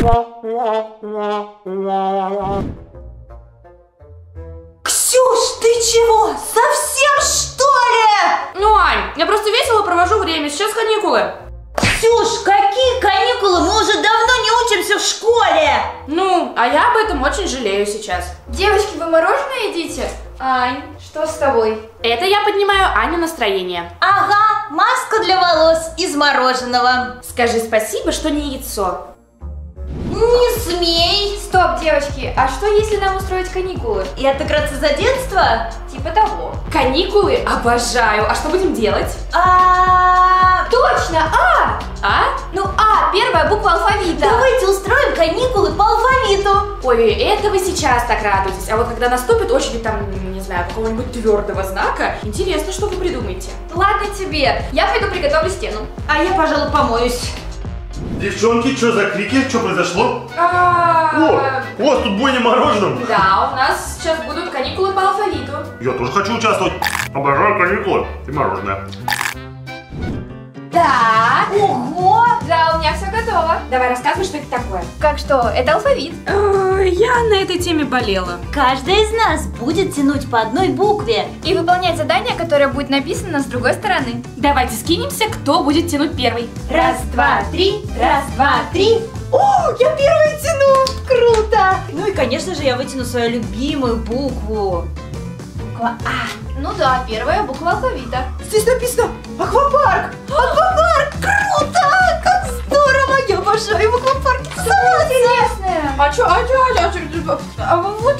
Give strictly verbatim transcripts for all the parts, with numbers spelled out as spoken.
Ксюш, ты чего? Совсем что ли? Ну, Ань, я просто весело провожу время, сейчас каникулы. Ксюш, какие каникулы? Мы уже давно не учимся в школе. Ну, а я об этом очень жалею сейчас. Девочки, вы мороженое едите? Ань, что с тобой? Это я поднимаю Аню настроение. Ага, маска для волос из мороженого. Скажи спасибо, что не яйцо. Не смей! Стоп, девочки, а что если нам устроить каникулы? И отыграться за детство? Типа того. Каникулы обожаю. А что будем делать? А... Точно, А! А? Ну, А, первая буква алфавита. Давайте устроим каникулы по алфавиту. Ой, это вы сейчас так радуетесь. А вот когда наступит очередь там, не знаю, какого-нибудь твердого знака, интересно, что вы придумаете. Ладно тебе, я пойду приготовлю стену. А я, пожалуй, помоюсь. Девчонки, что за крики? Что произошло? О, у вас тут бойня мороженым. Да, у нас сейчас будут каникулы по алфавиту. Я тоже хочу участвовать. Обожаю каникулы и мороженое. Да. Ого. Да, у меня все готово. Давай рассказывай, что это такое. Как что? Это алфавит. Я на этой теме болела. Каждая из нас будет тянуть по одной букве и выполнять задание, которое будет написано с другой стороны. Давайте скинемся, кто будет тянуть первый. Раз, два, три. Раз, два, три. О, я первая тяну. Круто. Ну и, конечно же, я вытяну свою любимую букву. Буква А. Ну да, первая буква алфавита. Здесь написано аквапарк. Аквапарк, круто! Как здорово! Я обожаю в аквапарке. Самое интересное. А что? А что? А вот, вот,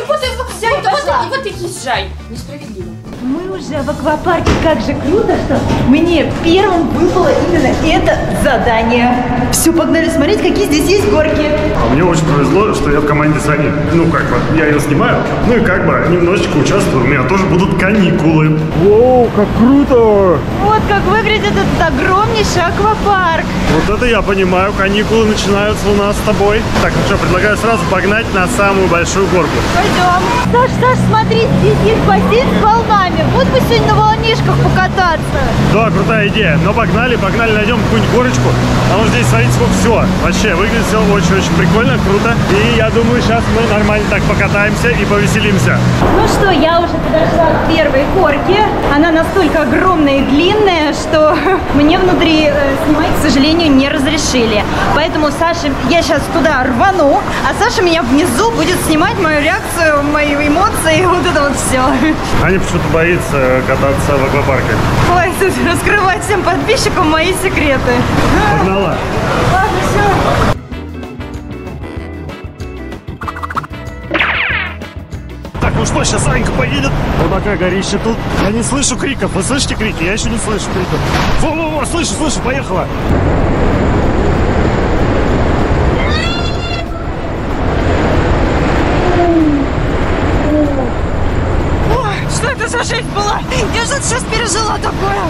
взять, вот и езжай. Несправедливо. Мы уже в аквапарке. Как же круто, что мне первым выпало именно это задание. Все, погнали смотреть, какие здесь есть горки. Мне очень повезло, что я в команде Сани. Ну как бы, я ее снимаю, ну и как бы немножечко участвую. У меня тоже будут каникулы. Воу, как круто! Вот как выглядит этот огромнейший аквапарк. Вот это я понимаю, каникулы начинаются у нас с тобой. Так, ну что, предлагаю сразу погнать на самую большую горку. Пойдем. Саш, Саш, смотри, здесь есть бассейн с волнами. Вот бы сегодня на волнишках покататься. Да, крутая идея. Но погнали, погнали, найдем какую-нибудь горочку. Потому что здесь, смотрите, сколько всего. Вообще, выглядит все очень-очень прикольно, круто. И я думаю, сейчас мы нормально так покатаемся и повеселимся. Ну что, я уже подошла к первой горке. Она настолько огромная и длинная, что мне внутри э, снимать, к сожалению, не разрешили. Поэтому Саша, я сейчас туда рвану, а Саша меня внизу будет снимать мою реакцию, мои эмоции, вот это вот все. Они почему-то боится кататься в аквапарке. Хватит раскрывать всем подписчикам мои секреты. Погнала. Ладно, все. Так, ну что, сейчас Анька поедет. Вот такая горище тут. Я не слышу криков. Вы слышите крики? Я еще не слышу криков. Во-во-во, слышу, слышу, поехала. Жизнь была. Я же сейчас пережила такое.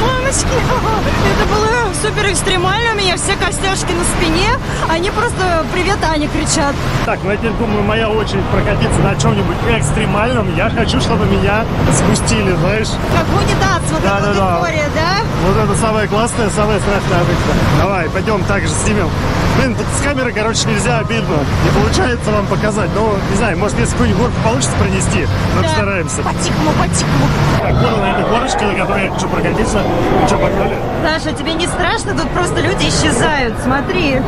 Мамочки, это было супер экстремально. У меня все костяшки на спине. Они просто «Привет, Аня!» кричат. Так, ну я теперь думаю, моя очередь прокатиться на чем-нибудь экстремальном. Я хочу, чтобы меня спустили, знаешь. Как унитаз, вот да, это да, вот да. История, да? Вот это самое классное, самое страшное обычно. Давай, пойдем также снимем. Блин, тут с камеры, короче, нельзя, обидно. Не получается вам показать. Ну, не знаю, может, если какую-нибудь горку получится пронести, мы да. Постараемся. По-тихому, по-тихому. Так, вот на этой горочке, на которой я хочу прокатиться. Ну что, погнали? Саша, тебе не страшно? Тут просто люди исчезают, смотри.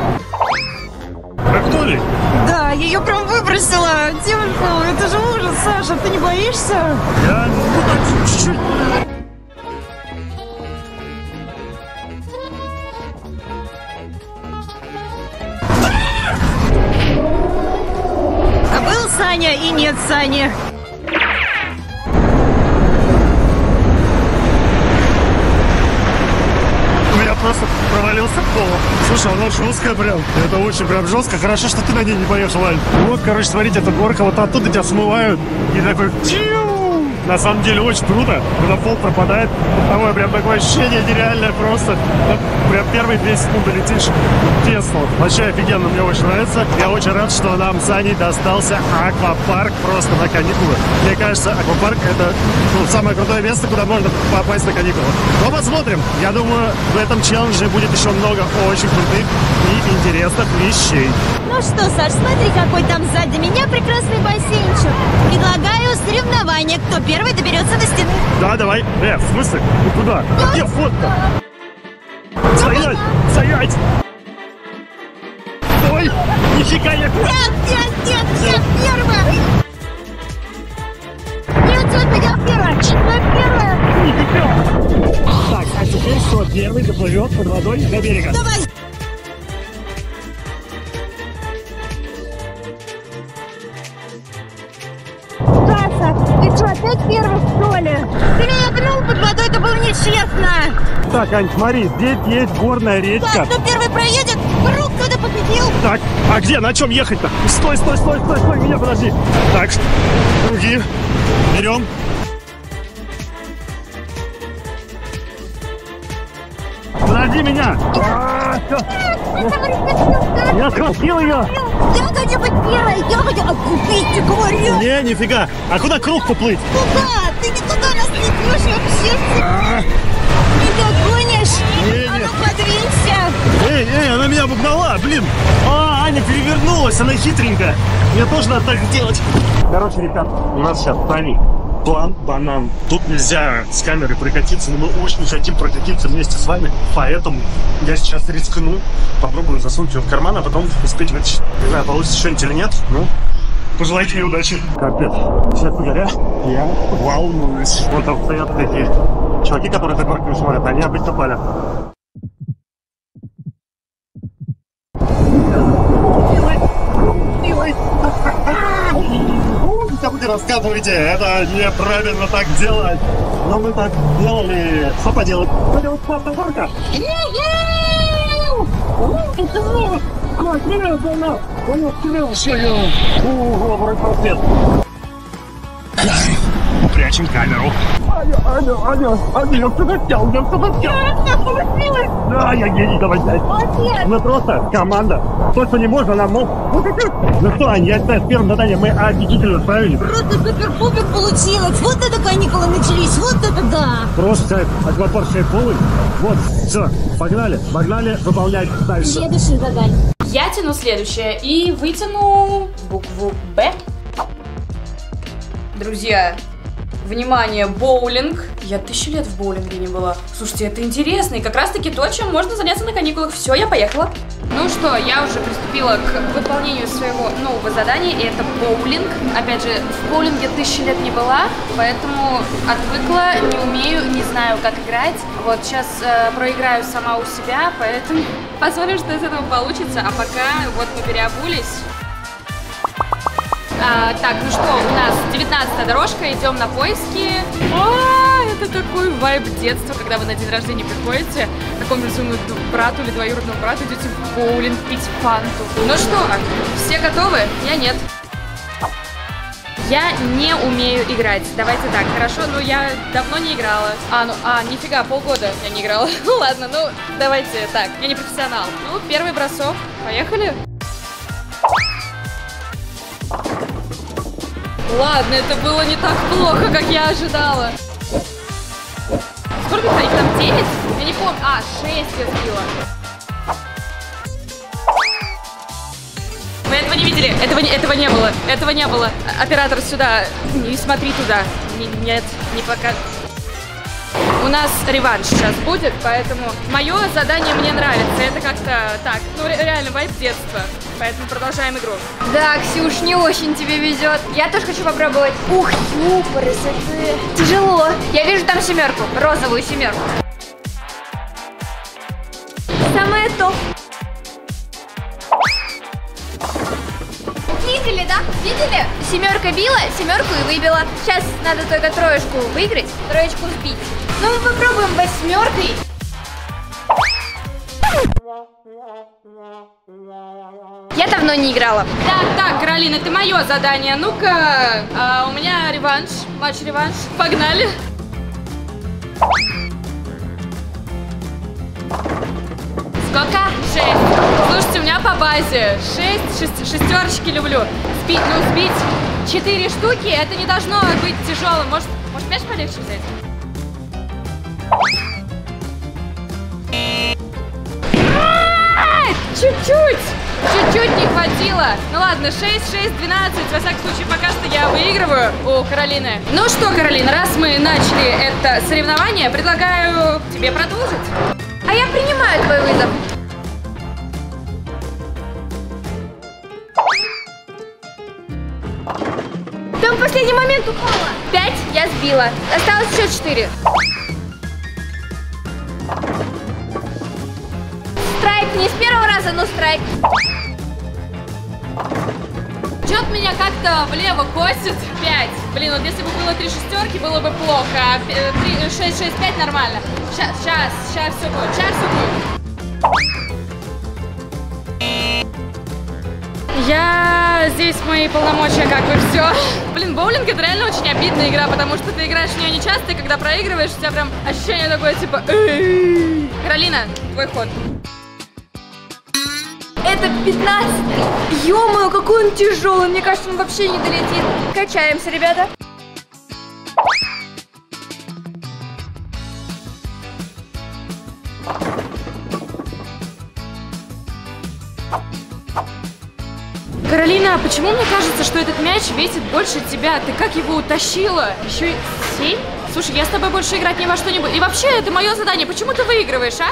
Рыгнули? Да, ее прям выбросила. Девочку, это же ужас, Саша, ты не боишься? Я, ну, так, чуть-чуть. Саня и нет Сани. У меня просто провалился пол. Слушай, она жесткая прям. Это очень прям жестко. Хорошо, что ты на ней не поехала. Вот, короче, смотрите, эта горка. Вот оттуда тебя смывают. И такой... На самом деле очень круто, когда пол пропадает, потому прям такое ощущение нереальное просто. Прям первые две секунды летишь в Теслу. Вообще офигенно, мне очень нравится. Я очень рад, что нам с Аней достался аквапарк просто на каникулы. Мне кажется, аквапарк это ну, самое крутое место, куда можно попасть на каникулы. Но посмотрим. Я думаю, в этом челлендже будет еще много очень крутых и интересных вещей. Ну что, Саш, смотри, какой там сзади меня прекрасный бассейнчик. Предлагаю соревнование, кто первый доберется до стены. Да, давай. Э, в смысле? Ну куда? Ну, где фотка? Да. Стоять! Стоять! Ой! Нифига я... Нет, нет, нет, нет, первая! Так, а теперь кто первый доплывет под водой до берега? Давай! Саша, ты что, опять первый, что ли? Ты меня гнул под водой, это было нечестно! Так, Ань, смотри, здесь есть горная речка. Так, кто первый проедет, вдруг кто-то победил! Так, а где, на чем ехать-то? Стой, стой, стой, стой, стой, меня подожди! Так, круги, берем. Подожди меня! А -а -а. Я схватил ее! Я хочу быть первой! Я хочу окупить, ты говорю! Не, нифига! А куда круг поплыть? Куда? Ты никуда нас не пьешь вообще! А -а -а. Ты догонишь! А ну подвинься! Эй, эй, она меня обогнала, блин! А, Аня перевернулась, она хитренькая! Мне тоже надо так делать! Короче, ребят, у нас сейчас тайник. План банан. Тут нельзя с камеры прокатиться, но мы очень хотим прокатиться вместе с вами, поэтому я сейчас рискну, попробую засунуть его в карман, а потом успеть вытащить. Не знаю, получится что-нибудь или нет, ну, пожелайте ей удачи. Капец, честно говоря, я волнуюсь. Вон там стоят такие чуваки, которые за горками смотрят, они обычно палят. Рассказывайте, это неправильно так делать, но мы так делали. Что поделать? Поделать классная горка. Прячем камеру. Аня, Аня, Аня, Аня, я все хотел, я все хотел. Да, я гений, давай взять. Мы просто команда. То, что не можно, нам мог. Ну что, Аня, я считаю, в первом задании мы офигительно справились. Просто супер-пупер получилось. Вот это каникулы начались, вот это да. Просто аквапарк полный. Вот, все, погнали, погнали выполнять дальше. Следующее задание. Я тяну следующее и вытяну букву Б. Друзья, внимание, боулинг. Я тысячу лет в боулинге не была. Слушайте, это интересно, и как раз-таки то, чем можно заняться на каникулах. Все, я поехала. Ну что, я уже приступила к выполнению своего нового задания, и это боулинг. Опять же, в боулинге тысячи лет не была, поэтому отвыкла, не умею, не знаю, как играть. Вот сейчас э, проиграю сама у себя, поэтому посмотрим, что из этого получится. А пока вот мы переобулись. А, так, ну что, у нас девятнадцатая дорожка, идем на поиски. А, это такой вайб детства, когда вы на день рождения приходите к какому-нибудь своему брату или двоюродному брату, идете в боулинг пить фанту. Ну что, все готовы? Я нет. Я не умею играть. Давайте так, хорошо? Ну, я давно не играла. А, ну, а, нифига, полгода я не играла. Ну, ладно, ну, давайте так, я не профессионал. Ну, первый бросок, поехали. Ладно, это было не так плохо, как я ожидала. Сколько их там? девять? Я не помню. А, шесть я сбила. Вы этого не видели? Этого, этого не было. Этого не было. Оператор, сюда. Не смотри туда. Н- нет, не пока. У нас реванш сейчас будет, поэтому мое задание мне нравится. Это как-то так, ну реально вайб детства. Поэтому продолжаем игру. Да, Ксюш, не очень тебе везет. Я тоже хочу попробовать. Ух, супер, красоты. Тяжело. Я вижу там семерку, розовую семерку. Самое топ. Видели, да? Видели? Семерка била, семерку и выбила. Сейчас надо только троечку выиграть, троечку сбить. Ну, мы попробуем восьмеркой. Я давно не играла. Так, так, Каролина, это мое задание. Ну-ка, а, у меня реванш, матч-реванш. Погнали. Сколько? Шесть. Слушайте, у меня по базе шесть, шесть шестерочки люблю. Сбить, ну, сбить четыре штуки, это не должно быть тяжелым. Может, может мяч полегче взять? Чуть-чуть. Чуть-чуть не хватило. Ну ладно, шесть, шесть, двенадцать. Во всяком случае, пока что я выигрываю у Каролины. Ну что, Каролина, раз мы начали это соревнование, предлагаю тебе продолжить. А я принимаю твой вызов. Там в последний момент упала. Пять я сбила. Осталось еще четыре. Страйк не с первого раза, но страйк. Чет меня как-то влево косит. пять. Блин, вот если бы было три шестерки, было бы плохо. шесть, шесть, пять нормально. Сейчас, сейчас, сейчас все будет. Сейчас все будет. Я... Здесь мои полномочия, как бы все. Блин, боулинг это реально очень обидная игра, потому что ты играешь в нее нечасто, и когда проигрываешь, у тебя прям ощущение такое, типа... Каролина, твой ход. Это пятнадцатый. Ё-моё, какой он тяжелый. Мне кажется, он вообще не долетит. Качаемся, ребята. Каролина, почему мне кажется, что этот мяч весит больше тебя? Ты как его утащила? Еще и семь? Слушай, я с тобой больше играть ни во что не буду. И вообще, это мое задание. Почему ты выигрываешь, а?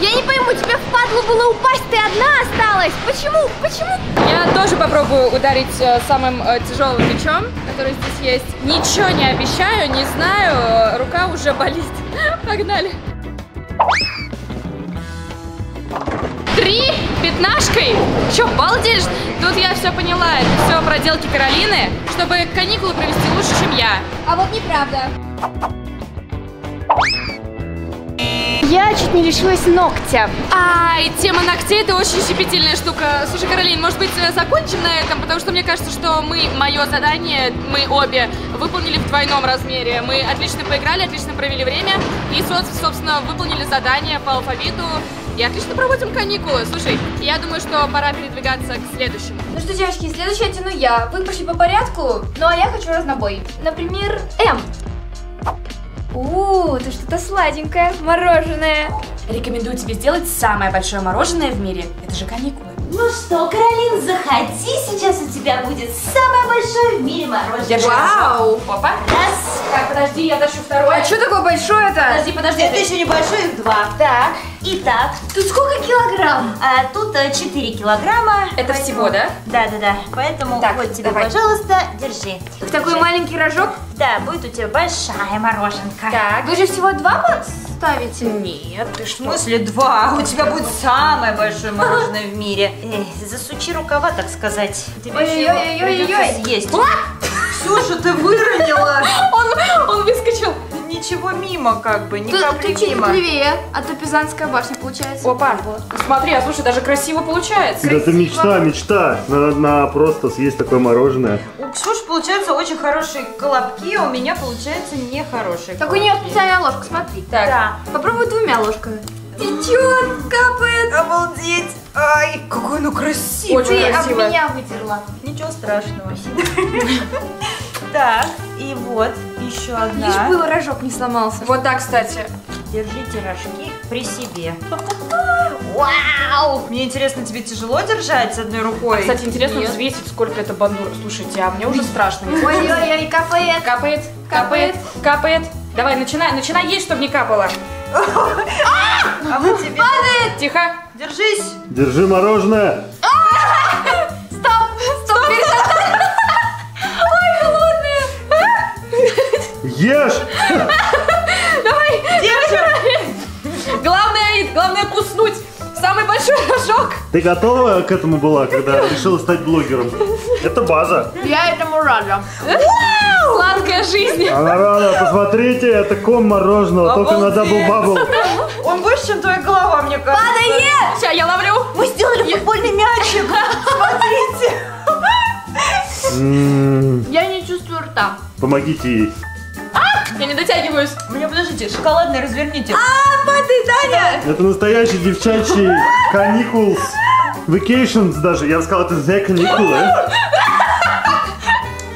Я не пойму, тебе впадло было упасть, ты одна осталась. Почему? Почему? Я тоже попробую ударить э, самым э, тяжелым мячом, который здесь есть. Ничего не обещаю, не знаю, рука уже болит. Погнали. Три пятнашкой? Че, балдеешь? Тут я все поняла, это все проделки Каролины, чтобы каникулы провести лучше, чем я. А вот неправда. Я чуть не лишилась ногтя. Ай, тема ногтей — это очень щепетильная штука. Слушай, Каролин, может быть, закончим на этом? Потому что мне кажется, что мы, мое задание, мы обе выполнили в двойном размере. Мы отлично поиграли, отлично провели время. И, собственно, выполнили задание по алфавиту. И отлично проводим каникулы. Слушай, я думаю, что пора передвигаться к следующему. Ну что, девочки, следующее тяну я. Вы пошли по порядку, ну а я хочу разнобой. Например, М. У, это что-то сладенькое, мороженое. Рекомендую тебе сделать самое большое мороженое в мире. Это же каникулы. Ну что, Каролин, заходи, сейчас у тебя будет самое большое в мире мороженое. Держи. Вау, папа. Раз. Так, подожди, я тащу второе. А что такое большое-то? Подожди, подожди. Это ты... еще не большое, их два. Так, итак, тут сколько килограмм? А, тут четыре килограмма. Это поэтому... всего, да? Да, да, да. Поэтому так, вот тебе, давай, пожалуйста, держи. В такой маленький рожок? Да, будет у тебя большая мороженка. Так, вы же всего два ставите? Нет, ты что? В смысле два? У тебя будет самое большое мороженое в мире. Эй, засучи рукава, так сказать. Ой-ой-ой-ой-ой-ой. Съесть. Ксюша, ты выронила. Он, он выскочил. Ничего мимо, как бы, не капли мимо. Тут левее, а то Пизанская башня получается. Опа, смотри, а слушай, даже красиво получается. Да это мечта, мечта. Надо, надо просто съесть такое мороженое. У Ксюши получаются очень хорошие колобки, а у меня получается нехорошие. Так у нее специальная ложка, смотри. Так. Да. Попробуй двумя ложками. Течет, капает. Обалдеть. Ай, какой оно красивый. Ты от меня вытерла. Ничего страшного. Так, и вот еще одна. Лишь бы рожок не сломался. Вот так, кстати. Держите рожки при себе. Вау! Мне интересно, тебе тяжело держать с одной рукой? А, кстати, интересно взвесить, сколько это бандура. Слушайте, а мне уже страшно. Ой-ой-ой, капает. Капает, капает, капает. Давай, начинай, начинай есть, чтобы не капало. А вот тебе... Падает! Тихо. Держись. Держи мороженое. Ешь! Давай, держи! Главное, главное куснуть самый большой рожок. Ты готова к этому была, когда решила стать блогером? Это база. Я этому рада. Сладкая жизнь. Она рада. Посмотрите, это ком мороженого, только на Double Bubble. Он больше, чем твоя голова, мне кажется. Падает! Сейчас я ловлю. Мы сделали футбольный мячик. Смотрите. Я не чувствую рта. Помогите ей. Я не дотягиваюсь. У меня, подождите, шоколадный разверните. А, падает, Аня! Это настоящий девчачий каникулс. Vacations даже. Я бы сказала, это за каникулы.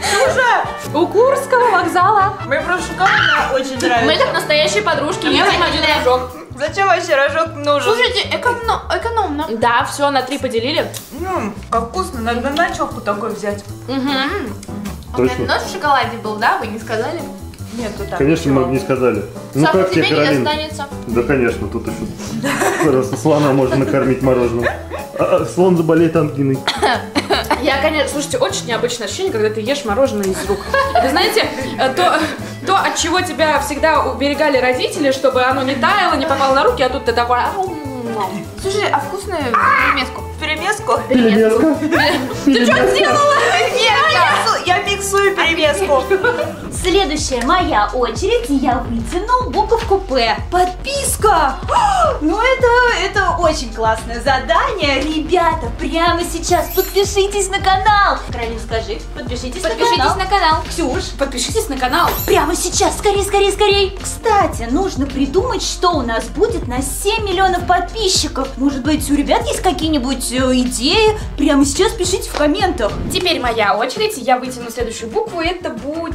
Слушай, у Курского вокзала. Мне просто шоколадное очень нравится. Мы как настоящие подружки. Едим один рожок. Зачем вообще рожок нужен? Слушайте, эконом, экономно. Да, все, на три поделили. Ммм, как вкусно, надо началку такой взять. Угу. У меня нож в шоколаде был, да? Вы не сказали? Нет, тут так. Конечно, мы не сказали. Ну как тебе, Каролин? Да, конечно, тут еще слона можно накормить мороженым. Слон заболеет ангиной. Я, конечно, слушайте, очень необычное ощущение, когда ты ешь мороженое из рук. Вы знаете, то, то, от чего тебя всегда уберегали родители, чтобы оно не таяло, не попало на руки, а тут ты такой... Слушай, а вкусную перемеску? Перемеску? Перемеску. Ты что сделала? Я миксую перемеску. Следующая моя очередь, и я вытяну буковку П. Подписка! Ну это, это очень классное задание. Ребята, прямо сейчас подпишитесь на канал. Каролин, скажи, подпишитесь, подпишитесь на канал. Подпишитесь на канал. Ксюш, подпишитесь на канал. Прямо сейчас, скорее, скорее, скорее. Кстати, нужно придумать, что у нас будет на семь миллионов подписчиков. Может быть, у ребят есть какие-нибудь идеи? Прямо сейчас пишите в комментах. Теперь моя очередь, я вытяну следующую букву, это будет...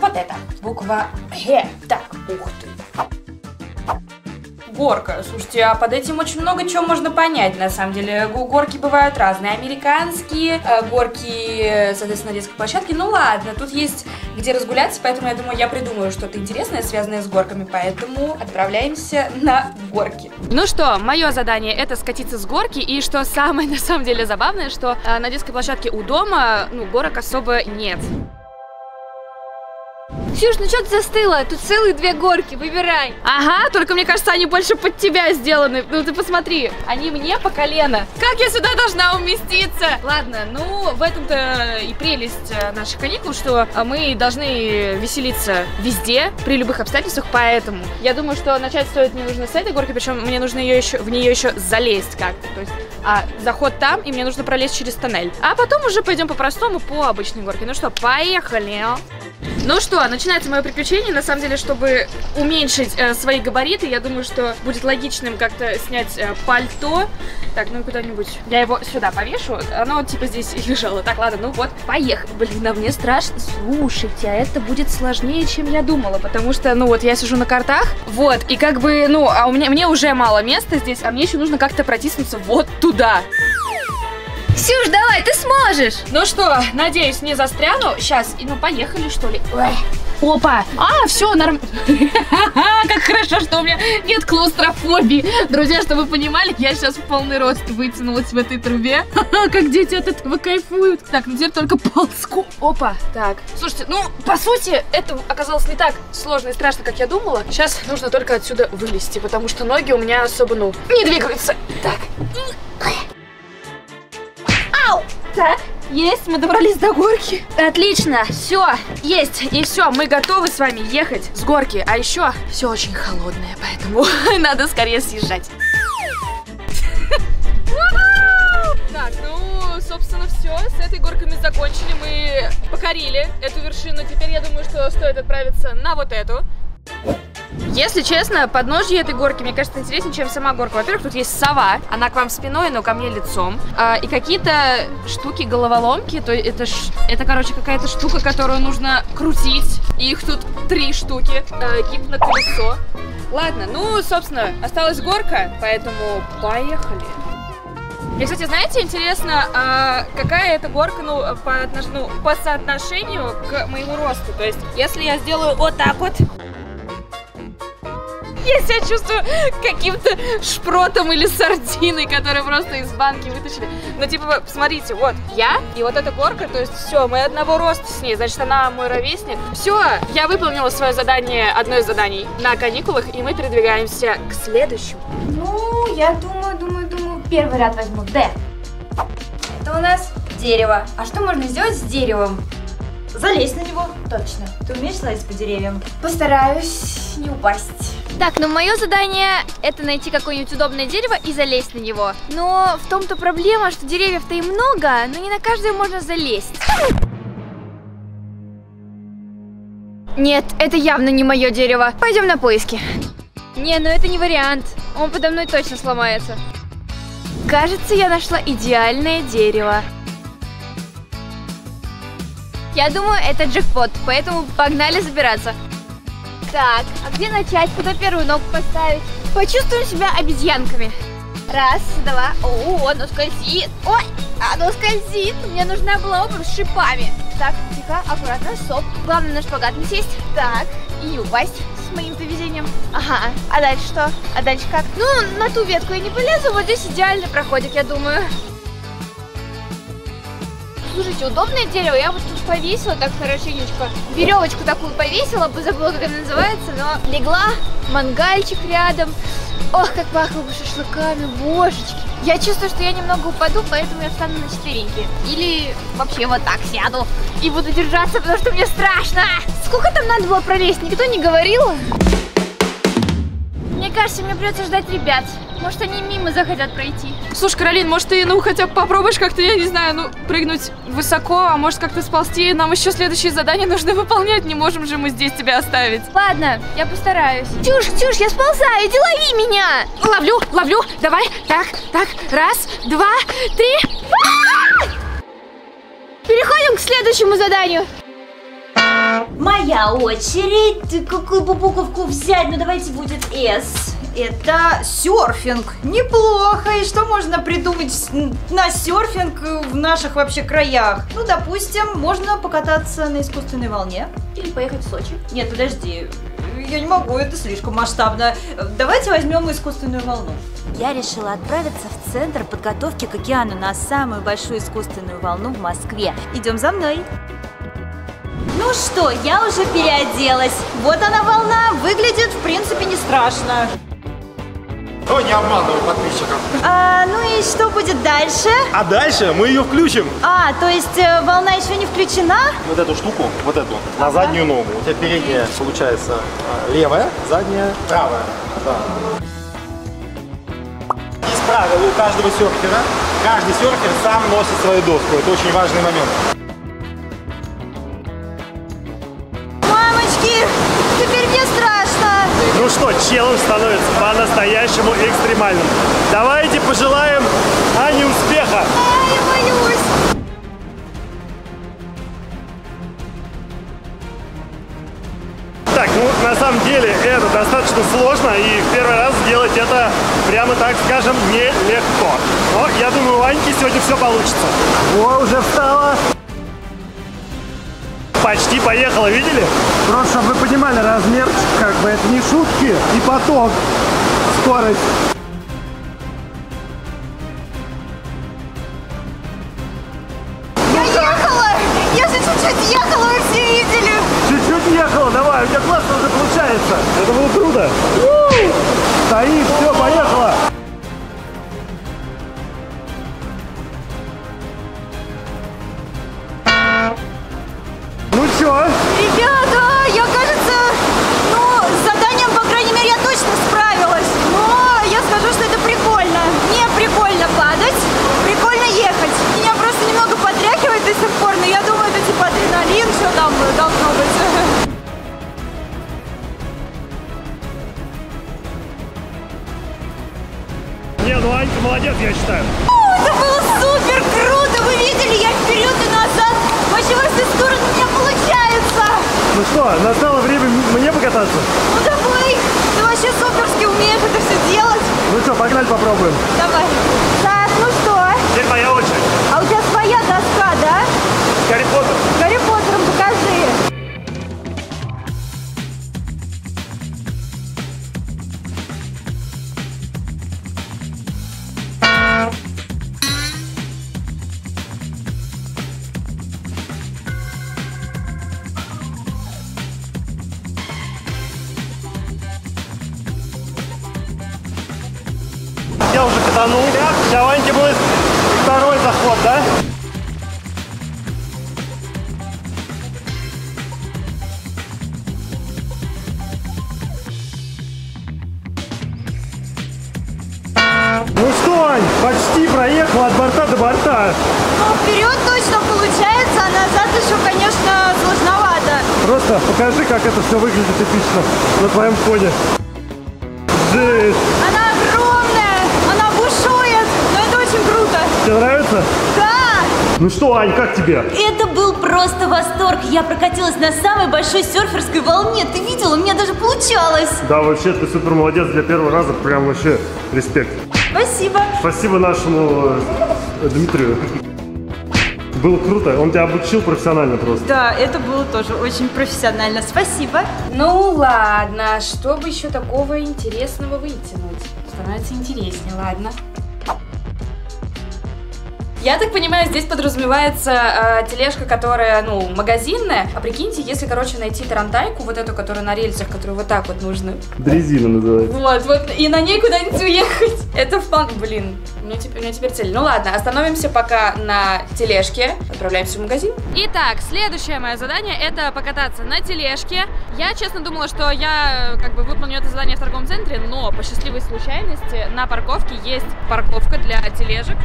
Вот это, буква Г. Так, ух ты. Горка. Слушайте, а под этим очень много чего можно понять, на самом деле. Горки бывают разные. Американские, горки, соответственно, на детской площадке. Ну ладно, тут есть где разгуляться, поэтому я думаю, я придумаю что-то интересное, связанное с горками, поэтому отправляемся на горки. Ну что, мое задание это скатиться с горки, и что самое, на самом деле, забавное, что на детской площадке у дома, ну, горок особо нет. Ксюш, ну что ты застыла? Тут целые две горки, выбирай. Ага, только мне кажется, они больше под тебя сделаны. Ну ты посмотри, они мне по колено. Как я сюда должна уместиться? Ладно, ну в этом-то и прелесть наших каникул, что мы должны веселиться везде, при любых обстоятельствах, поэтому я думаю, что начать стоит мне нужно с этой горки, причем мне нужно ее еще, в нее еще залезть как-то, то есть а заход там, и мне нужно пролезть через тоннель. А потом уже пойдем по-простому, по обычной горке. Ну что, поехали. Ну что, начинается мое приключение. На самом деле, чтобы уменьшить э, свои габариты, я думаю, что будет логичным как-то снять э, пальто. Так, ну куда-нибудь. Я его сюда повешу. Оно типа здесь и лежало. Так, ладно, ну вот, поехали. Блин, а мне страшно. Слушайте, а это будет сложнее, чем я думала. Потому что, ну вот, я сижу на картах. Вот, и как бы, ну, а у меня мне уже мало места здесь, а мне еще нужно как-то протиснуться вот туда. Ксюш, давай, ты сможешь! Ну что, надеюсь, не застряну. Сейчас, ну поехали, что ли? Ой. Опа! А, все, нормально. Как хорошо, что у меня нет клаустрофобии. Друзья, чтобы вы понимали, я сейчас в полный рост вытянулась в этой трубе. Как дети от этого кайфуют. Так, ну теперь только ползку. Опа, так. Слушайте, ну, по сути, это оказалось не так сложно и страшно, как я думала. Сейчас нужно только отсюда вылезти, потому что ноги у меня особо, ну, не двигаются. Так. Так, есть, мы добрались до горки. Отлично, все, есть, и все, мы готовы с вами ехать с горки. А еще все очень холодное, поэтому надо скорее съезжать. Так, ну, собственно, все, с этой горкой мы закончили, мы покорили эту вершину. Теперь я думаю, что стоит отправиться на вот эту. Если честно, подножье этой горки, мне кажется, интереснее, чем сама горка. Во-первых, тут есть сова, она к вам спиной, но ко мне лицом. А, и какие-то штуки-головоломки, то это, это, короче, какая-то штука, которую нужно крутить. Их тут три штуки. А, гипноколесо. Ладно, ну, собственно, осталась горка, поэтому поехали. Мне, кстати, знаете, интересно, какая эта горка, ну, по, ну, по соотношению к моему росту. То есть, если я сделаю вот так вот... Я себя чувствую каким-то шпротом или сардиной, которые просто из банки вытащили. Но типа, посмотрите, вот я и вот эта горка, то есть все, мы одного роста с ней, значит, она мой ровесник. Все, я выполнила свое задание, одно из заданий на каникулах, и мы передвигаемся к следующему. Ну, я думаю, думаю, думаю, первый ряд возьму Д. Это у нас дерево. А что можно сделать с деревом? Залезть на него. Точно. Ты умеешь лазить по деревьям? Постараюсь не упасть. Так, ну мое задание это найти какое-нибудь удобное дерево и залезть на него. Но в том-то проблема, что деревьев-то и много, но не на каждое можно залезть. Нет, это явно не мое дерево. Пойдем на поиски. Не, ну это не вариант. Он подо мной точно сломается. Кажется, я нашла идеальное дерево. Я думаю, это джекпот, поэтому погнали забираться. Так, а где начать? Куда первую ногу поставить? Почувствуем себя обезьянками. Раз, два. О, оно скользит. Ой, оно скользит. Мне нужна была обувь с шипами. Так, тихо, аккуратно, стоп. Главное на шпагат не сесть. Так, и упасть с моим поведением. Ага, а дальше что? А дальше как? Ну, на ту ветку я не полезу, вот здесь идеальный проходик, я думаю. Слушайте, удобное дерево, я вот тут повесила так хорошенечко. Веревочку такую повесила, забыла, как она называется, но легла, мангальчик рядом. Ох, как пахло бы шашлыками, божечки. Я чувствую, что я немного упаду, поэтому я встану на четвереньки. Или вообще вот так сяду и буду держаться, потому что мне страшно. Сколько там надо было пролезть, никто не говорил? Мне кажется, мне придется ждать ребят. Может, они мимо захотят пройти. Слушай, Каролин, может, ты, ну, хотя бы попробуешь как-то, я не знаю, ну, прыгнуть высоко, а может, как-то сползти. Нам еще следующие задания нужно выполнять, не можем же мы здесь тебя оставить. Ладно, я постараюсь. Тюш, Тюш, я сползаю, иди лови меня. Ловлю, ловлю, давай, так, так, раз, два, три. Переходим к следующему заданию. Моя очередь. Ты какую бы буковку взять? Ну, давайте будет С. Это серфинг. Неплохо. И что можно придумать на серфинг в наших вообще краях? Ну, допустим, можно покататься на искусственной волне. Или поехать в Сочи. Нет, подожди. Я не могу, это слишком масштабно. Давайте возьмем искусственную волну. Я решила отправиться в центр подготовки к океану на самую большую искусственную волну в Москве. Идем за мной. Ну что, я уже переоделась. Вот она, волна. Выглядит, в принципе, не страшно. Ой, не обманывай подписчиков. А, ну и что будет дальше? А дальше мы ее включим. А, то есть э, волна еще не включена? Вот эту штуку, вот эту, на заднюю ногу. У тебя передняя, получается, левая, задняя, правая. Да. Из правил у каждого серфера, каждый серфер сам носит свою доску. Это очень важный момент. Ну что, челлендж становится по-настоящему экстремальным. Давайте пожелаем Ане успеха. А, я боюсь. Так, ну на самом деле это достаточно сложно, и в первый раз сделать это, прямо так скажем, нелегко. Но я думаю, у Аньки сегодня все получится. О, уже встала. Почти поехала, видели? Просто, чтобы вы понимали, размер, как бы, это не шутки, и поток, скорость. Я ехала! Я же чуть-чуть ехала, вы все видели! Чуть-чуть ехала, давай, у тебя классно уже получается. Это было круто. Стоит, все, поехала. Молодец, я считаю. О, это было супер круто! Вы видели, я вперед и назад. Вообще во все стороны у меня получается. Ну что, настало время мне покататься? Ну давай! Ты вообще суперски умеешь это все делать. Ну что, погнали попробуем. Давай. Так, ну что? Теперь моя очередь. А у тебя своя доска, да? Гарри Поттер. Гарри Поттером покажи. Я уже катанул. Для Ваньки будет второй заход, да? Ну что, Ань, почти проехала от борта до борта. Ну, вперед точно получается, а назад еще, конечно, сложновато. Просто покажи, как это все выглядит эпично на твоем ходе. Жесть! Она бушует, но это очень круто. Тебе нравится? Да! Ну что, Ань, как тебе? Это был просто просто восторг. Я прокатилась на самой большой серферской волне. Ты видел? У меня даже получалось. Да, вообще, ты супер молодец. Для первого раза прям вообще респект. Спасибо. Спасибо нашему Дмитрию. Было круто, он тебя обучил профессионально просто. Да, это было тоже очень профессионально, спасибо. Ну ладно, чтобы еще такого интересного вытянуть? Становится интереснее, ладно. Я так понимаю, здесь подразумевается э, тележка, которая, ну, магазинная. А прикиньте, если, короче, найти тарантайку, вот эту, которая на рельсах, которую вот так вот нужно... Дрезина называется. Вот, вот, и на ней куда-нибудь уехать. Это вполне, блин, у меня, теперь, у меня теперь цель. Ну ладно, остановимся пока на тележке, отправляемся в магазин. Итак, следующее мое задание – это покататься на тележке. Я, честно, думала, что я, как бы, выполню это задание в торговом центре, но по счастливой случайности на парковке есть парковка для тележек.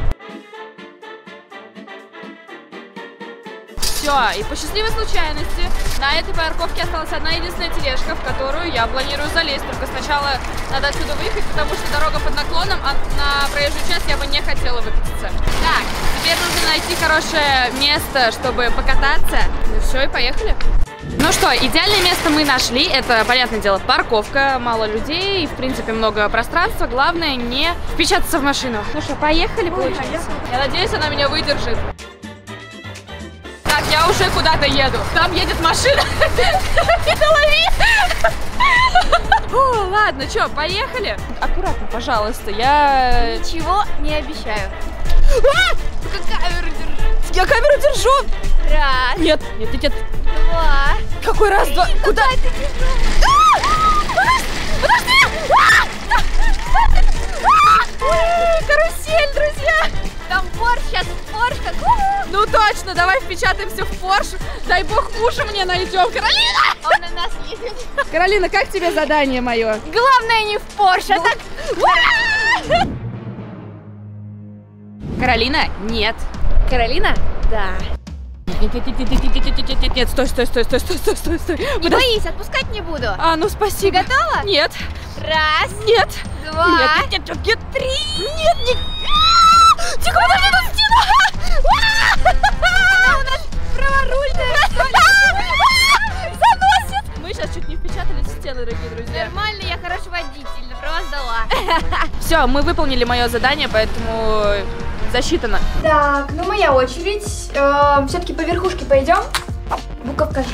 Все, и по счастливой случайности на этой парковке осталась одна единственная тележка, в которую я планирую залезть. Только сначала надо отсюда выехать, потому что дорога под наклоном, а на проезжую часть я бы не хотела выкатиться. Так, теперь нужно найти хорошее место, чтобы покататься. Ну все, и поехали. Ну что, идеальное место мы нашли. Это, понятное дело, парковка, мало людей, в принципе, много пространства. Главное, не впечататься в машину. Ну что, поехали, получается. Я надеюсь, она меня выдержит. Так, я уже куда-то еду. Там едет машина. Не лови! Ладно, что, поехали? Аккуратно, пожалуйста, я... Ничего не обещаю. Камеру держи. Я камеру держу. Раз. Нет, нет, нет, нет. Два. Какой раз, два? Куда? Подожди! Карусель, друзья! Там Порш, сейчас Порш как... Ну точно, давай впечатаемся в Порш. Дай бог уши мне найдем. Каролина! Он на нас едет. Каролина, как тебе задание мое? Главное не в Порш, а так... Каролина, нет. Каролина, да. Нет, нет, нет, нет, нет, нет, нет, нет, нет, стой, стой, стой, стой, стой, стой, стой, стой. Не боись, отпускать не буду. А, ну спасибо. Ты готова? Нет. Раз. Нет. Два. Нет, нет, нет, нет, три. Нет, нет. Тихо, подожди, тут стена. У нас праворульная. Заносит. Мы сейчас чуть не впечатались в стены, дорогие друзья. Нормально, я хороший водитель, но права сдала. Все, мы выполнили мое задание, поэтому... Засчитано. Так, ну моя очередь. Э, Все-таки по верхушке пойдем. Буковка Ж.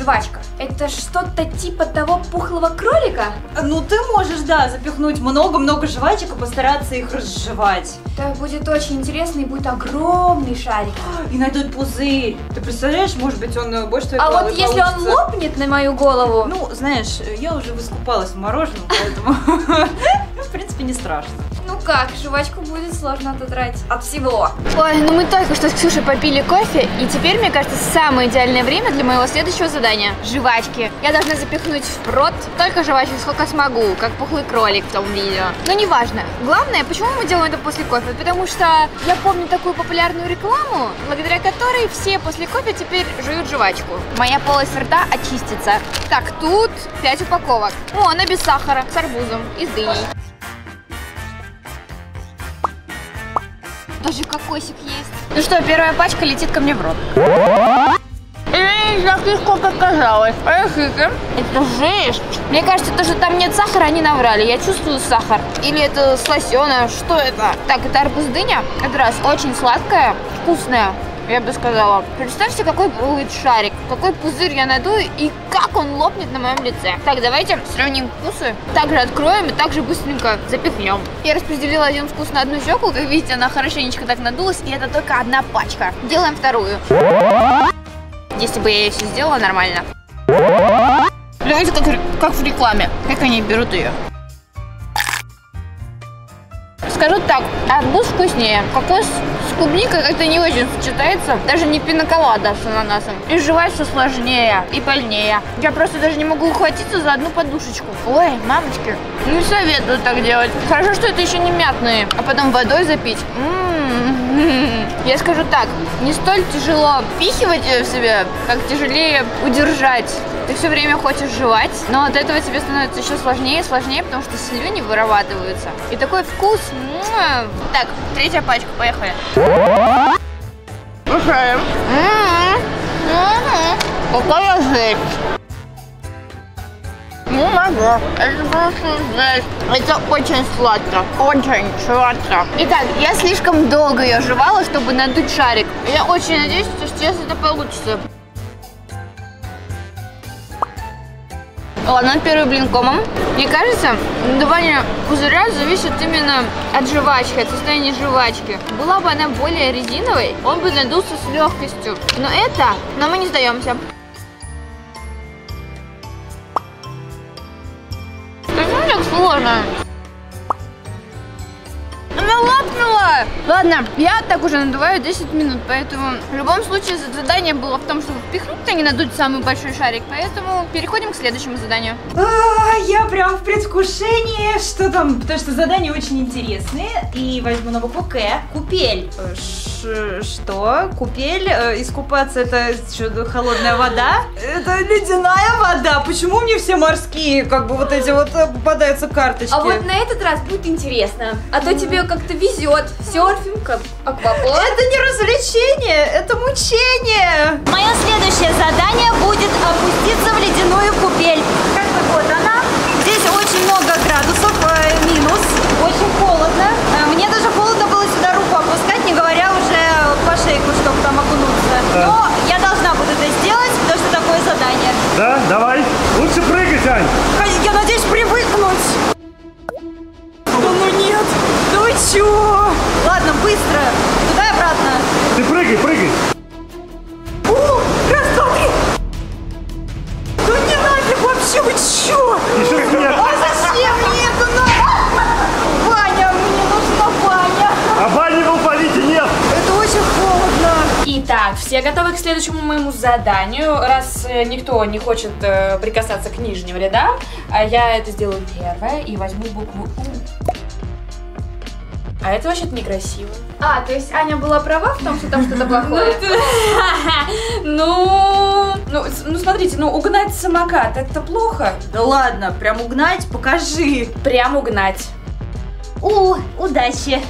Жвачка. Это что-то типа того пухлого кролика? Ну ты можешь, да, запихнуть много-много жвачек и постараться их разжевать. Так будет очень интересно и будет огромный шарик. И найдут пузырь. Ты представляешь, может быть он больше твоей головы получится. А вот если он лопнет на мою голову? Ну, знаешь, я уже выскупалась в мороженом, поэтому в принципе не страшно. Ну как, жвачку будет сложно отодрать от всего. Ой, ну мы только что с Ксюшей попили кофе, и теперь, мне кажется, самое идеальное время для моего следующего задания. Жвачки. Я должна запихнуть в рот только жвачек, сколько смогу, как пухлый кролик в том видео. Но неважно. Главное, почему мы делаем это после кофе? Потому что я помню такую популярную рекламу, благодаря которой все после кофе теперь жуют жвачку. Моя полость рта очистится. Так, тут пять упаковок. О, она без сахара, с арбузом и с дыней. Даже кокосик есть. Ну что, первая пачка летит ко мне в рот. Эй, как легко показалось. Это жесть. Мне кажется, то, что там нет сахара, они наврали. Я чувствую сахар. Или это сласёное, что это? Так, это арбуз дыня. Это раз очень сладкая, вкусная, я бы сказала. Представьте, какой будет шарик, какой пузырь я найду и как он лопнет на моем лице. Так, давайте сравним вкусы. Также откроем и также быстренько запихнем. Я распределила один вкус на одну щеку. Как видите, она хорошенечко так надулась. И это только одна пачка. Делаем вторую. Если бы я ее все сделала нормально. Знаете, как, как в рекламе. Как они берут ее. Скажу так, арбуз вкуснее. Кокос с клубникой как-то не очень сочетается. Даже не пинаколада с ананасом. И жевать все сложнее и больнее. Я просто даже не могу ухватиться за одну подушечку. Ой, мамочки, не советую так делать. Хорошо, что это еще не мятные. А потом водой запить. М-м-м. Я скажу так, не столь тяжело впихивать ее в себя, как тяжелее удержать. Ты все время хочешь жевать, но от этого тебе становится еще сложнее и сложнее, потому что слюни вырабатываются. И такой вкус. Так, третья пачка, поехали. Кушаем. Угу. Какая жесть. Ну, могу. Это просто жесть. Это очень сладко. Очень сладко. Итак, я слишком долго ее жевала, чтобы надуть шарик. Я очень надеюсь, что сейчас это получится. Ладно, первый блин комом. Мне кажется, надувание пузыря зависит именно от жвачки, от состояния жвачки. Была бы она более резиновой, он бы надулся с легкостью. Но это, но мы не сдаемся. Почему так сложно? Она лопнула! Ладно, я так уже надуваю десять минут, поэтому в любом случае задание было в том, чтобы впихнуть, а не надуть самый большой шарик, поэтому переходим к следующему заданию. А, я прям в предвкушении, что там, потому что задания очень интересные, и возьму на букву К. Купель. Ш что? Купель? Э, искупаться это что, холодная вода? Это ледяная вода, почему мне все морские, как бы вот эти вот попадаются карточки? А вот на этот раз будет интересно, а то тебе как-то везет. Серфинг, акваплан. Это не развлечение, это мучение. Мое следующее задание будет опуститься в ледяную купель. Как бы вот она. Здесь очень много градусов, минус. Очень холодно. Мне даже холодно было сюда руку опускать, не говоря уже по шейку, чтобы там окунуться. Да. Но я должна буду это сделать, потому что такое задание. Да, давай. Лучше прыгать, Ань. Я надеюсь привыкнуть. Чего? Ладно, быстро. Туда и обратно. Ты прыгай, прыгай. О, раз, два, три. Да не нафиг вообще, вы чё? А зачем мне это надо? Баня, мне нужна баня. А бани в алфавите нет. Это очень холодно. Итак, все готовы к следующему моему заданию. Раз никто не хочет прикасаться к нижним рядам, я это сделаю первое и возьму букву У. А это вообще-то некрасиво. А, то есть Аня была права в том, что там что-то плохое? Ну, ну смотрите, ну угнать самокат, это плохо. Да ладно, прям угнать, покажи. Прям угнать. У, удачи.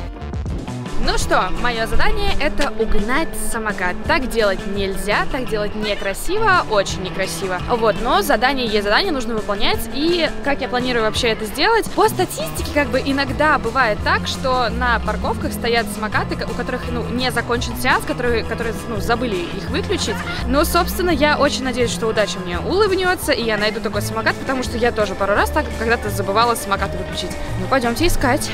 Ну что, мое задание это угнать самокат. Так делать нельзя, так делать некрасиво, очень некрасиво. Вот, но задание есть задание, нужно выполнять. И как я планирую вообще это сделать? По статистике, как бы иногда бывает так, что на парковках стоят самокаты, у которых ну, не закончен сеанс, которые, которые ну, забыли их выключить. Но, собственно, я очень надеюсь, что удача мне улыбнется, и я найду такой самокат, потому что я тоже пару раз так когда-то забывала самокат выключить. Ну, пойдемте искать.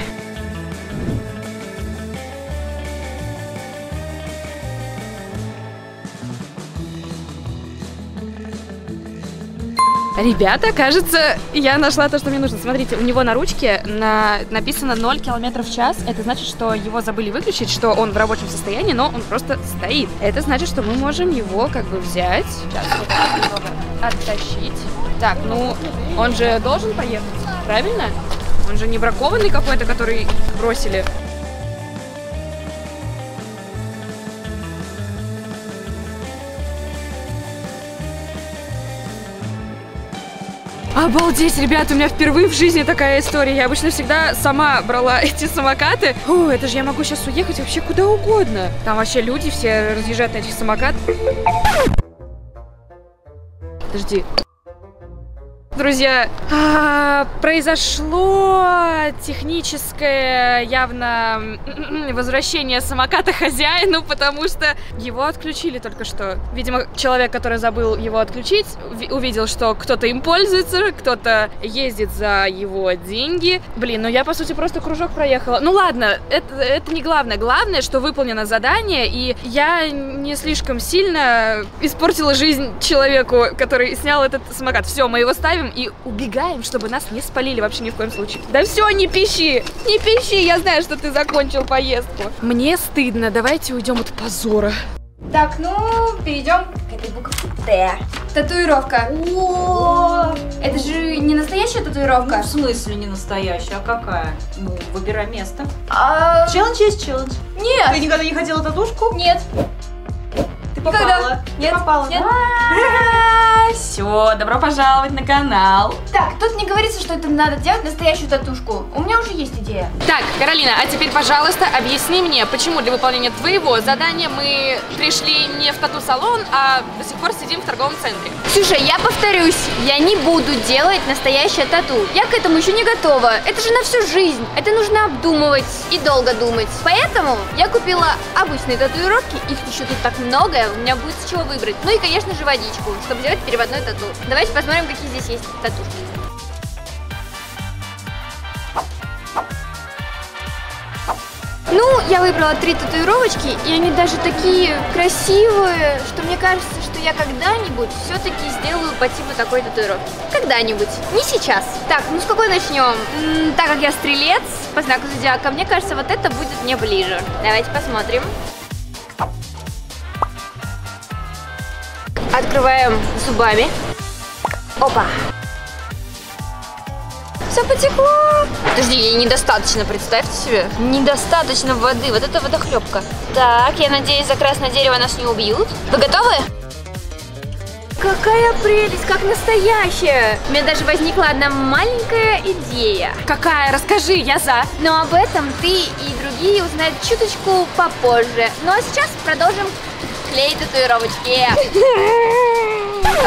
Ребята, кажется, я нашла то, что мне нужно. Смотрите, у него на ручке на... написано ноль километров в час. Это значит, что его забыли выключить, что он в рабочем состоянии, но он просто стоит. Это значит, что мы можем его как бы взять. Сейчас оттащить. Так, ну, он же должен поехать, правильно? Он же не бракованный какой-то, который бросили. Обалдеть, ребят, у меня впервые в жизни такая история. Я обычно всегда сама брала эти самокаты. О, это же я могу сейчас уехать вообще куда угодно. Там вообще люди все разъезжают на этих самокатах. Подожди. Друзья, произошло техническое явно возвращение самоката хозяину, потому что его отключили только что. Видимо, человек, который забыл его отключить, увидел, что кто-то им пользуется, кто-то ездит за его деньги. Блин, ну я, по сути, просто кружок проехала. Ну ладно, это, это не главное. Главное, что выполнено задание, и я не слишком сильно испортила жизнь человеку, который снял этот самокат. Все, мы его ставим и убегаем, чтобы нас не спалили вообще ни в коем случае. Да все, не пищи! Не пищи! Я знаю, что ты закончил поездку. Мне стыдно. Давайте уйдем от позора. Так, ну, перейдем к этой букве Т. Татуировка. О, это же не настоящая татуировка? Ну, в смысле не настоящая? А какая? Ну, выбирай место. А... Челлендж есть челлендж. Нет. Ты никогда не хотела татушку? Нет. Попала. Нет, попала. Нет. Все, добро пожаловать на канал. Так, тут не говорится, что это надо делать настоящую татушку. У меня уже есть идея. Так, Каролина, а теперь, пожалуйста, объясни мне, почему для выполнения твоего задания мы пришли не в тату-салон, а до сих пор сидим в торговом центре. Слушай, я повторюсь, я не буду делать настоящее тату. Я к этому еще не готова. Это же на всю жизнь. Это нужно обдумывать и долго думать. Поэтому я купила обычные татуировки. Их еще тут так много, у меня будет с чего выбрать. Ну и, конечно же, водичку, чтобы сделать переводной тату. Давайте посмотрим, какие здесь есть татушки. Ну, я выбрала три татуировочки, и они даже такие красивые, что мне кажется, что я когда-нибудь все-таки сделаю по типу такой татуировки. Когда-нибудь, не сейчас. Так, ну с какой начнем? М-м, так как я стрелец по знаку зодиака, мне кажется, вот это будет мне ближе. Давайте посмотрим. Открываем зубами. Опа! Все потекло. Подожди, ей недостаточно, представьте себе. Недостаточно воды, вот это водохлебка. Так, я надеюсь, за красное дерево нас не убьют. Вы готовы? Какая прелесть, как настоящая. У меня даже возникла одна маленькая идея. Какая? Расскажи, я за. Но об этом ты и другие узнают чуточку попозже. Ну а сейчас продолжим клеить татуировочки.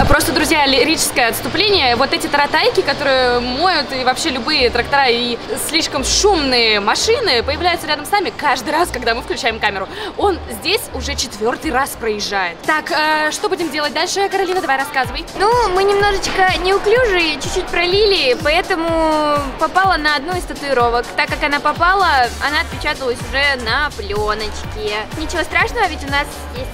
Просто, друзья, лирическое отступление. Вот эти таратайки, которые моют и вообще любые трактора и слишком шумные машины, появляются рядом с нами каждый раз, когда мы включаем камеру. Он здесь уже четвертый раз проезжает. Так, э, что будем делать дальше? Каролина, давай рассказывай. Ну, мы немножечко неуклюжие, чуть-чуть пролили, поэтому попала на одну из татуировок. Так как она попала, она отпечаталась уже на пленочке. Ничего страшного, ведь у нас есть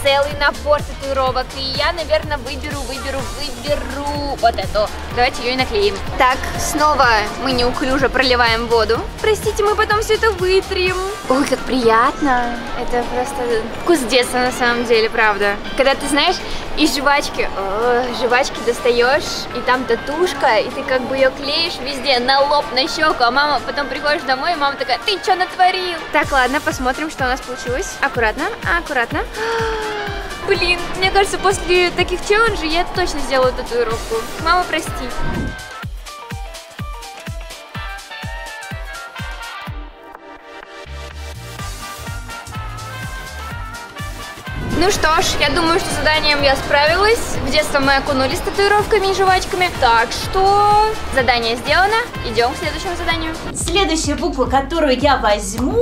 целый набор татуировок, и я, наверное, выберу, выберу, выберу вот эту. Давайте ее и наклеим. Так, снова мы неуклюже проливаем воду. Простите, мы потом все это вытрем. Ой, как приятно. Это просто вкус детства на самом деле, правда. Когда ты, знаешь, из жвачки, о, жвачки достаешь, и там татушка, и ты как бы ее клеишь везде, на лоб, на щеку, а мама потом приходишь домой, и мама такая: ты что натворил? Так, ладно, посмотрим, что у нас получилось. Аккуратно, аккуратно. Блин, мне кажется, после таких челленджей я точно сделаю татуировку. Мама, прости. Ну что ж, я думаю, что с заданием я справилась. В детство мы окунулись с татуировками и жвачками. Так что задание сделано. Идем к следующему заданию. Следующая буква, которую я возьму...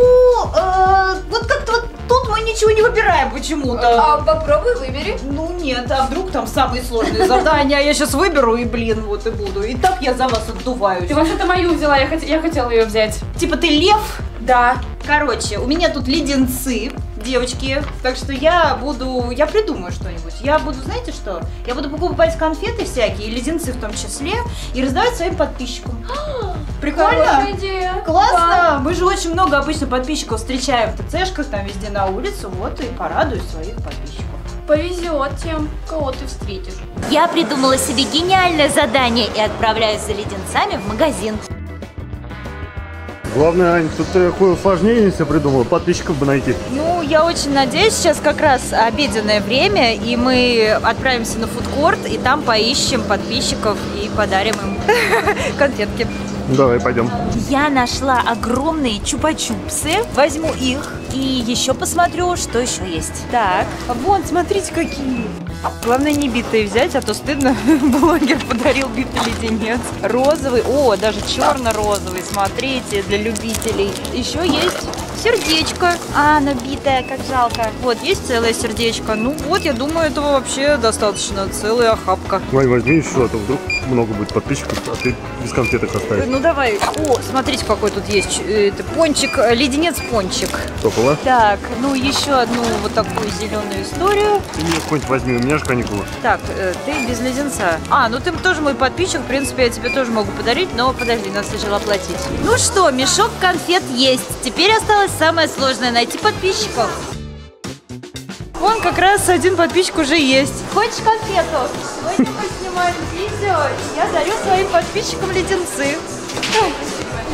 Э, вот как-то вот тут мы ничего не выбираем почему-то. А попробуй выбери. Ну нет, а вдруг там самые сложные задания. Я сейчас выберу и, блин, вот и буду. И так я за вас отдуваюсь. Ты вообще-то мою взяла, я хотела ее взять. Типа ты лев? Да. Короче, у меня тут леденцы. Девочки, так что я буду, я придумаю что-нибудь. Я буду, знаете что? Я буду покупать конфеты всякие, леденцы в том числе, и раздавать своим подписчикам. Прикольно? Идея. Классно! Да. Мы же очень много обычно подписчиков встречаем в ТЦшках, там везде на улице, вот и порадую своих подписчиков. Повезет тем, кого ты встретишь. Я придумала себе гениальное задание и отправляюсь за леденцами в магазин. Главное, Ань, тут такое усложнение себе придумала, подписчиков бы найти. Ну, я очень надеюсь, сейчас как раз обеденное время, и мы отправимся на фудкорт, и там поищем подписчиков и подарим им конфетки. Давай, пойдем. Я нашла огромные чупа-чупсы, возьму их и еще посмотрю, что еще есть. Так, вон, смотрите, какие. Главное, не битые взять, а то стыдно. Блогер подарил битый леденец. Розовый, о, даже черно-розовый, смотрите, для любителей. Еще есть сердечко. А, оно битое, как жалко. Вот, есть целое сердечко. Ну вот, я думаю, этого вообще достаточно. Целая охапка. Вань, возьми еще, а то вдруг много будет подписчиков, а ты без конфеток оставишь. Ну давай. О, смотрите, какой тут есть. Это пончик, леденец-пончик. Топало. Так, ну еще одну вот такую зеленую историю. Ты мне какой-нибудь возьми, у меня же каникулы. Так, ты без леденца. А, ну ты тоже мой подписчик, в принципе, я тебе тоже могу подарить, но подожди, надо сначала оплатить. Ну что, мешок конфет есть. Теперь осталось самое сложное — найти подписчиков. Вон как раз один подписчик уже есть. Хочешь конфету? Сегодня мы снимаем видео, и я дарю своим подписчикам леденцы.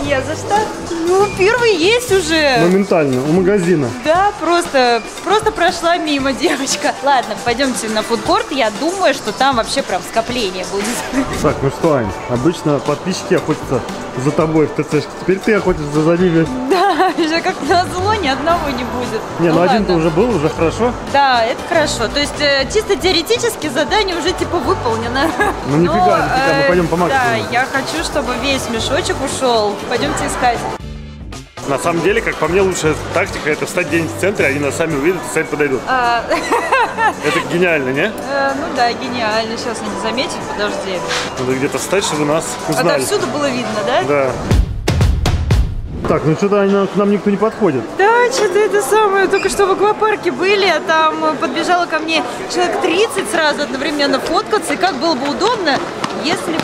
Не за что. Ну, первый есть уже. Моментально, у магазина. Да, просто, просто прошла мимо девочка. Ладно, пойдемте на фудкорт. Я думаю, что там вообще прям скопление будет. Так, ну что, Ань, обычно подписчики охотятся за тобой в ТЦшке. Теперь ты охотишься за ними. Да, уже как назло ни одного не будет. Не, ну, ну один-то уже был, уже хорошо. Да, это хорошо. То есть э, чисто теоретически задание уже типа выполнено. Ну нифига, но, нифига, мы пойдем помогать. Да, тебе. Я хочу, чтобы весь мешочек ушел. Пойдемте искать. На самом деле, как по мне, лучшая тактика — это встать где-нибудь в центре, они нас сами увидят и сами подойдут. А... Это гениально, не? А, ну да, гениально. Сейчас они заметят, подожди. Надо где-то встать, чтобы нас узнали. А отовсюду было видно, да? Да. Так, ну что-то они, к нам никто не подходит. Да, что-то это самое, только что в аквапарке были, а там подбежало ко мне человек тридцать сразу одновременно фоткаться, и как было бы удобно, если бы...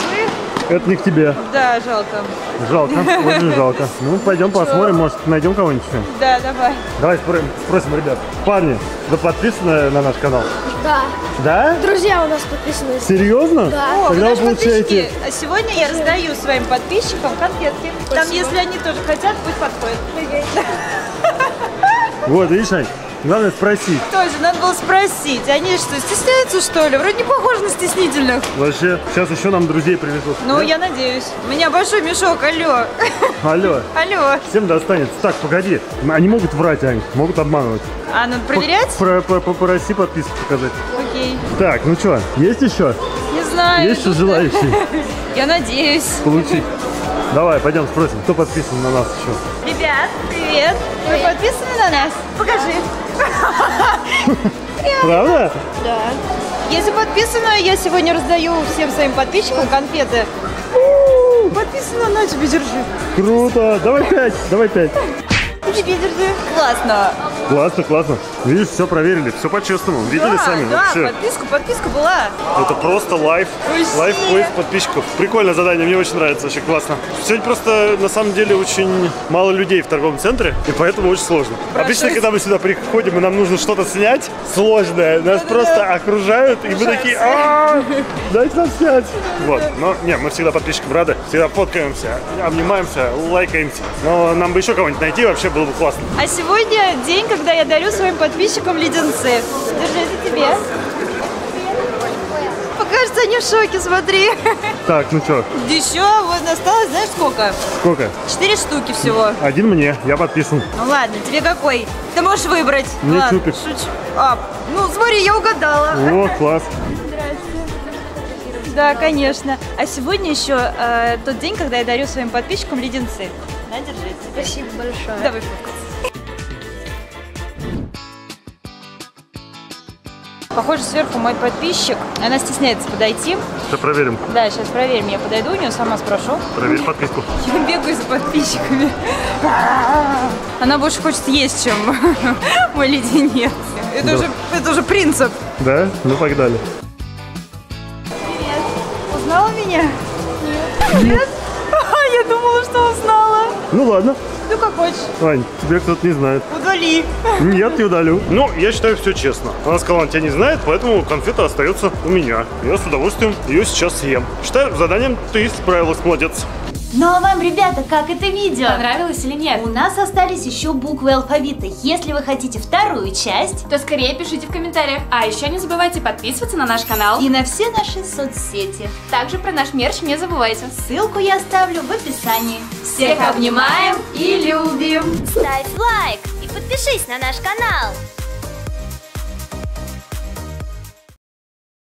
Это не к тебе. Да, жалко. Жалко, очень жалко. Ну, пойдем посмотрим, может, найдем кого-нибудь. Да, давай. Давай спросим ребят. Парни, вы подписаны на наш канал? Да. Да? Друзья у нас подписаны. Серьезно? Да. О, вы наши подписчики. А сегодня я раздаю своим подписчикам конфетки. Спасибо. Там, если они тоже хотят, пусть подходят. Вот, видишь, Ань? Главное спросить. Тоже, надо было спросить. Они что, стесняются, что ли? Вроде не похоже на стеснительных. Вообще, сейчас еще нам друзей привезут. Ну, нет? Я надеюсь. У меня большой мешок, алло. Алло. Алло. Всем достанется. Так, погоди. Они могут врать, Ань, могут обманывать. А, надо проверять? Попроси подписку показать. Окей. Так, ну что, есть еще? Не знаю. Есть еще желающие? Я надеюсь. Получить. Давай, пойдем спросим, кто подписан на нас еще. Ребят, привет. Вы подписаны на нас? Покажи. Правда? Да. Если подписано, я сегодня раздаю всем своим подписчикам конфеты. Подписано, на тебе, держи. Круто. Давай пять, давай пять. Тебе держи. Классно. Классно, классно. Видишь, все проверили, все по-честному. Видели да, сами? Да, вообще. подписка, подписка была. Это просто лайф. Лайф поиск подписчиков. Прикольное задание, мне очень нравится, очень классно. Сегодня просто, на самом деле, очень мало людей в торговом центре, и поэтому очень сложно. Прошу. Обычно, когда мы сюда приходим, и нам нужно что-то снять сложное, нас да, просто да. окружают, и мы такие, а дайте нам снять. Вот, но, не, мы всегда подписчикам рады, всегда фоткаемся, обнимаемся, лайкаемся. Но нам бы еще кого-нибудь найти, вообще было бы классно. А сегодня день, когда я дарю своим подписчикам леденцы. Держи, это тебе. Покажется, они в шоке, смотри. Так, ну что? Еще вот осталось, знаешь, сколько? Сколько? Четыре штуки всего. Один мне, я подписан. Ну ладно, тебе какой? Ты можешь выбрать. Мне ладно, чупик. Шучу. А, ну смотри, я угадала. О, класс. Здравствуйте. Да, конечно. А сегодня еще э, тот день, когда я дарю своим подписчикам леденцы. На, держи. Спасибо большое. Давай фоткаться. Похоже, сверху мой подписчик. Она стесняется подойти. Сейчас проверим. Да, сейчас проверим. Я подойду у нее, сама спрошу. Проверь подписку. Я бегаю за подписчиками. Она больше хочет есть, чем мой леденец. Это, да. уже, это уже принцип. Да? Ну погнали. Привет. Узнала меня? Нет. Нет? Я думала, что узнала. Ну ладно. Ну как хочешь. Ань, тебя кто-то не знает. Удали. Нет, не удалю. Ну, я считаю, все честно. Она сказала, она тебя не знает, поэтому конфета остается у меня. Я с удовольствием ее сейчас съем. Считаю, заданием ты справилась, молодец. Ну а вам, ребята, как это видео? Понравилось или нет? У нас остались еще буквы алфавита. Если вы хотите вторую часть, то скорее пишите в комментариях. А еще не забывайте подписываться на наш канал и на все наши соцсети. Также про наш мерч не забывайте. Ссылку я оставлю в описании. Всех обнимаем и любим! Ставь лайк и подпишись на наш канал!